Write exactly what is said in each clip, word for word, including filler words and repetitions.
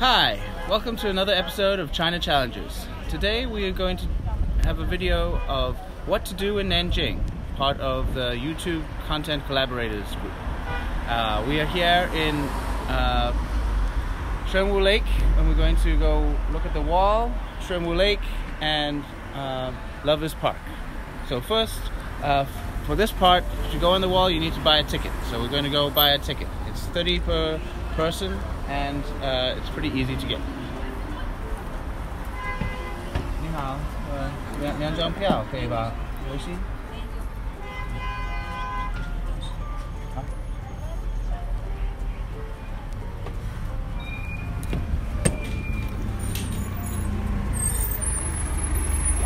Hi, welcome to another episode of China Challenges. Today we are going to have a video of what to do in Nanjing, part of the YouTube Content Collaborators group. Uh, we are here in uh, Xuanwu Lake, and we're going to go look at the wall, Xuanwu Lake, and uh, Lovers Park. So first, uh, for this part, to go on the wall you need to buy a ticket. So we're going to go buy a ticket. It's thirty per person, and uh, it's pretty easy to get. Ni hao, Niangjong Piao, okay, ba? Yoshi?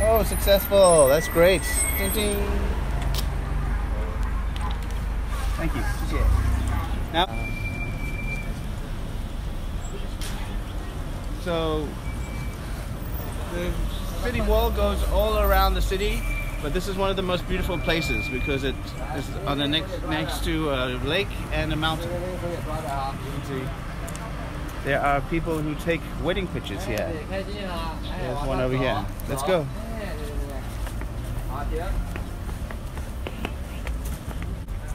Oh, successful! That's great. Ding, ding. Thank you. Now. So the city wall goes all around the city, but this is one of the most beautiful places because it is on the next next to a lake and a mountain. There are people who take wedding pictures here. There's one over here. Let's go.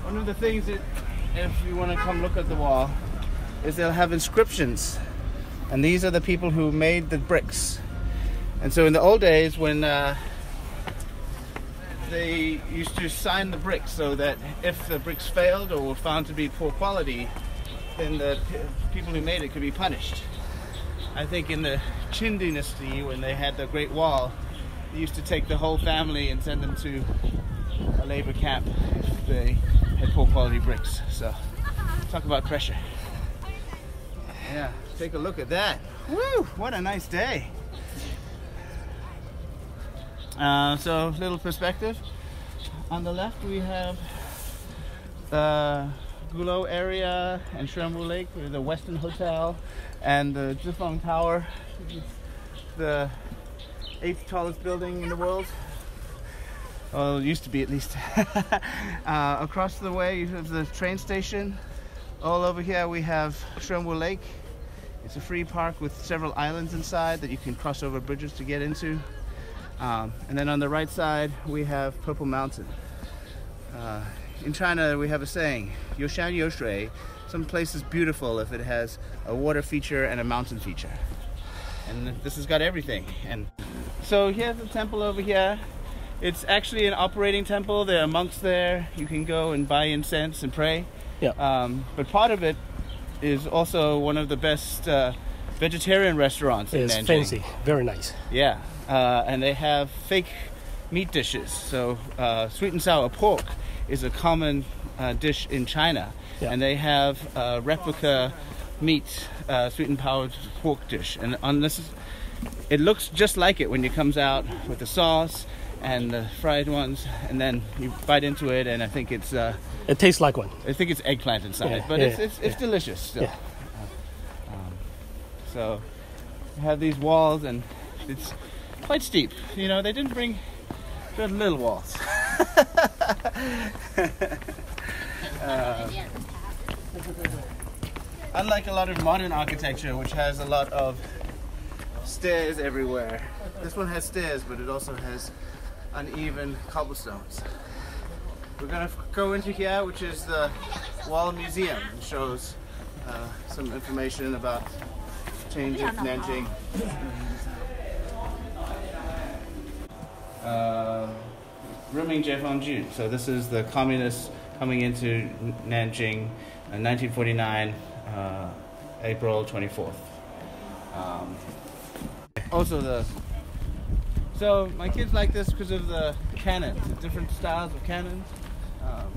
One of the things that, if you want to come look at the wall, is they'll have inscriptions. And these are the people who made the bricks. And so in the old days, when uh, they used to sign the bricks so that if the bricks failed or were found to be poor quality, then the p people who made it could be punished. I think in the Qin Dynasty, when they had the Great Wall, they used to take the whole family and send them to a labor camp if they had poor quality bricks. So talk about pressure. Yeah. Take a look at that. Woo! What a nice day. Uh, so, little perspective. On the left we have the Gulou area and Xuanwu Lake, the Western Hotel, and the Zifeng Tower, the eighth tallest building in the world. Well, it used to be at least. uh, across the way you have the train station. All over here we have Xuanwu Lake. It's a free park with several islands inside that you can cross over bridges to get into. Um, and then on the right side, we have Purple Mountain. Uh, in China, we have a saying, Yoshan Yoshrei, some place is beautiful if it has a water feature and a mountain feature. And this has got everything. And so here's the temple over here. It's actually an operating temple. There are monks there. You can go and buy incense and pray. Yeah. Um, but part of it is also one of the best uh, vegetarian restaurants in Nanjing. It's fancy, very nice. Yeah, uh, and they have fake meat dishes. So uh, sweet and sour pork is a common uh, dish in China, yeah. And they have uh, replica meat, uh, sweet and powered pork dish. And on this, it looks just like it when it comes out with the sauce and the fried ones, and then you bite into it, and I think it's uh, it tastes like one. I think it's eggplant inside, yeah, but yeah, it's it's, yeah. It's delicious still. Yeah. Uh, um, so you have these walls, and it's quite steep. You know, they didn't bring good little walls. uh, unlike a lot of modern architecture, which has a lot of stairs everywhere, this one has stairs, but it also has uneven cobblestones. We're going to go into here, which is the Wall Museum. It shows uh, some information about the change of Nanjing. Uh, Rooming Jiefangjun. So this is the communists coming into Nanjing in nineteen forty-nine, uh, April twenty-fourth. Um, also the So my kids like this because of the cannons, the different styles of cannons. Um,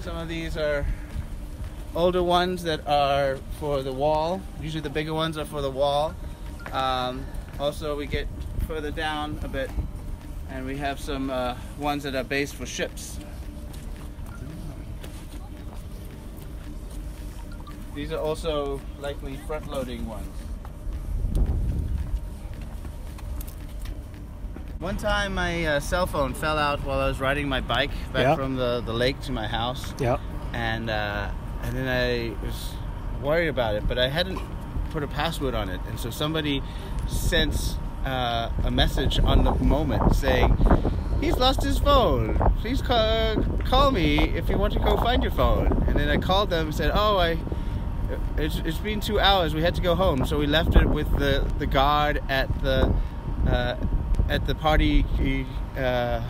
some of these are older ones that are for the wall. Usually the bigger ones are for the wall. Um, also we get further down a bit and we have some uh, ones that are based for ships. These are also likely front-loading ones. One time my uh, cell phone fell out while I was riding my bike back yeah. from the, the lake to my house. Yeah. And, uh, and then I was worried about it, but I hadn't put a password on it. And so somebody sends uh, a message on the moment saying, he's lost his phone. Please call, uh, call me if you want to go find your phone. And then I called them and said, oh, I, it's, it's been two hours. We had to go home. So we left it with the, the guard at the, uh, at the party, uh,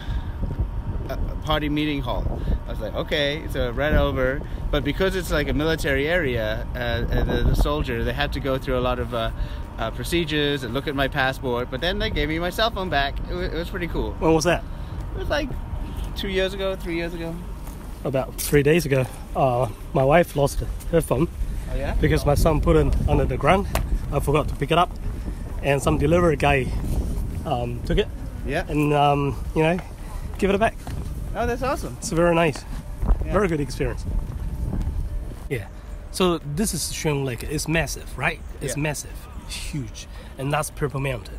party meeting hall. I was like, okay. So I ran over. But because it's like a military area, uh, and the, the soldier, they had to go through a lot of... Uh, Uh, procedures and look at my passport, but then they gave me my cell phone back. It, it was pretty cool. When was that? It was like two years ago, three years ago. About three days ago, uh, my wife lost her phone. Oh, yeah? Because my son put it under the ground. I forgot to pick it up, and some delivery guy um, took it. Yeah. And um, you know, give it back. Oh, that's awesome. It's very nice. Yeah. Very good experience. Yeah. So this is Xuanwu Lake. It's massive, right? It's yeah. massive. Huge, and that's Purple Mountain,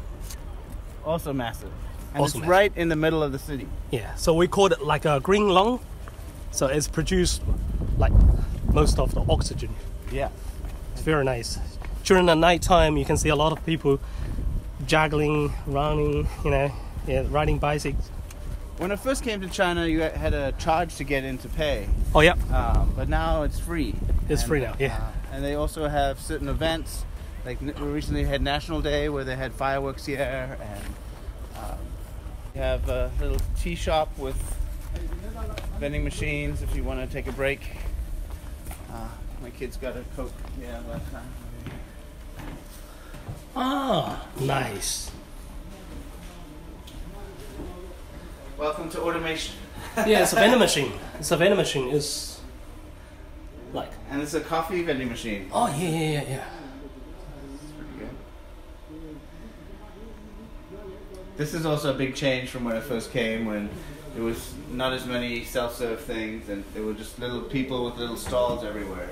also massive, and also it's massive. Right in the middle of the city. Yeah, so we call it like a green lung, so it's produced like most of the oxygen. Yeah, it's very nice. During the night time, you can see a lot of people juggling, running, you know, yeah, riding bicycles. When I first came to China, you had a charge to get in to pay. Oh yeah, um, but now it's free. It's and, free now. Yeah, uh, and they also have certain events. Like we recently had National Day where they had fireworks here, and um, we have a little tea shop with vending machines if you want to take a break. Uh, my kids got a Coke here last time. Ah, nice. Welcome to automation. Yeah, it's a vending machine. It's a vending machine. It's like... And it's a coffee vending machine. Oh, yeah, yeah, yeah, yeah. This is also a big change from when I first came, when it was not as many self-serve things, and there were just little people with little stalls everywhere.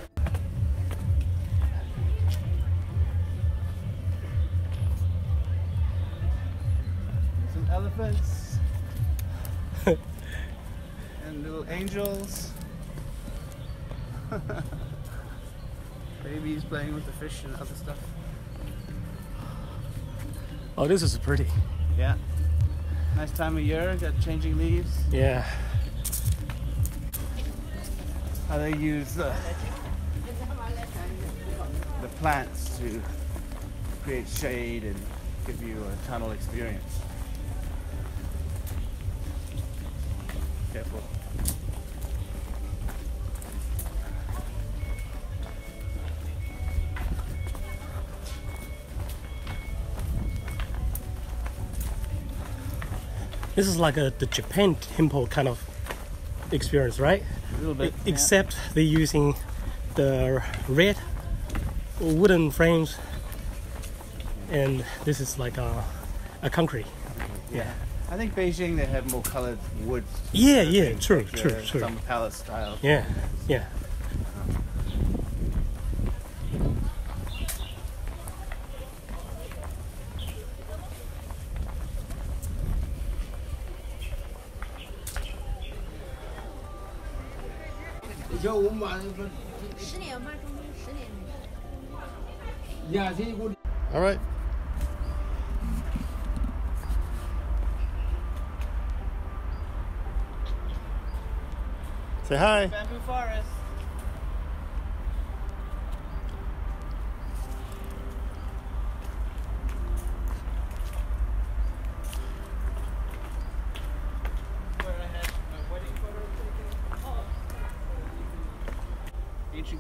Some elephants and little angels. Babies playing with the fish and other stuff. Oh, this is pretty. Yeah. Nice time of year, got changing leaves. Yeah. How they use the, the plants to create shade and give you a tunnel experience. Careful. This is like a the Japan temple kind of experience, right? A little bit. E except yeah. They're using the red wooden frames, and this is like a a concrete. Yeah. yeah. I think Beijing, they have more colored wood. Yeah, yeah, true, true, true. Some palace style. Yeah, yeah. All right. Say hi. Bamboo forest.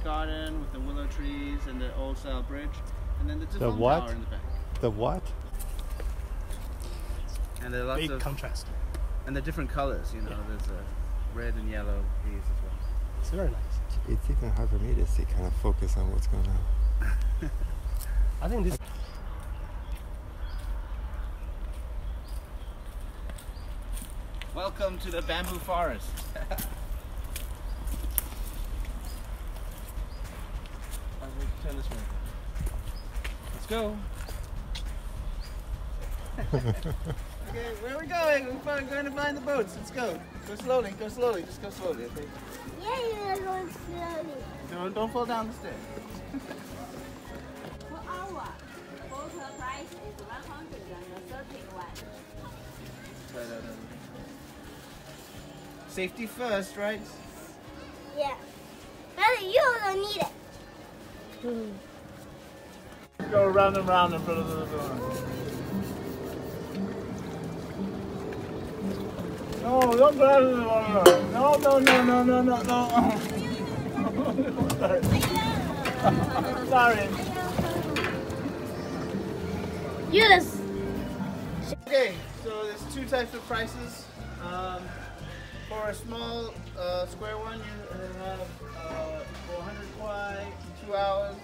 Garden with the willow trees and the old style bridge, and then the Zifeng Tower what? In the back. The what? And there are lots big of contrast, and they're different colors. You know, yeah. There's a red and yellow these as well. It's very nice. It's even hard for me to see, kind of focus on what's going on. I think this. Welcome to the bamboo forest. Turn this way. Let's go. Okay, where are we going? We're going to find the boats. Let's go. Go slowly. Go slowly. Just go slowly. Okay? Yeah, yeah, go slowly. Don't, don't fall down the stairs. is one hundred thirty-one. No, no, no. Safety first, right? Yeah. But you don't need it. Mm. Go round and round in front of the door. No, don't go out of the door. No, no, no, no, no, no, no. Sorry. Sorry. Yes. Okay, so there's two types of prices. Um, for a small uh, square one, you have uh, for one hundred kwai, two hours.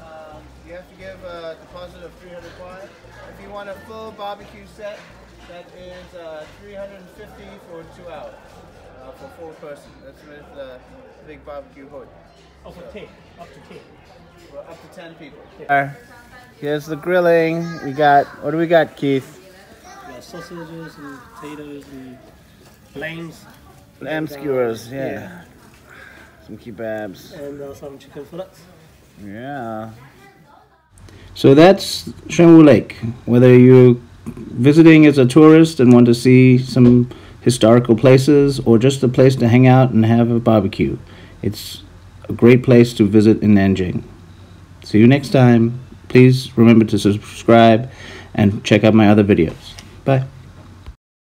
Um, you have to give a deposit of three hundred kwai. If you want a full barbecue set, that is uh, three hundred fifty for two hours uh, for four person. That's with the uh, big barbecue hood. Oh, for so, ten, up to ten. Well, up to ten people. Uh, here's the grilling. We got, what do we got, Keith? We got sausages and potatoes and lambs. Lamb and, skewers, uh, yeah. yeah. Some kebabs. And uh, some chicken fillets. Yeah. So that's Xuanwu Lake. Whether you're visiting as a tourist and want to see some historical places or just a place to hang out and have a barbecue, it's a great place to visit in Nanjing. See you next time. Please remember to subscribe and check out my other videos. Bye.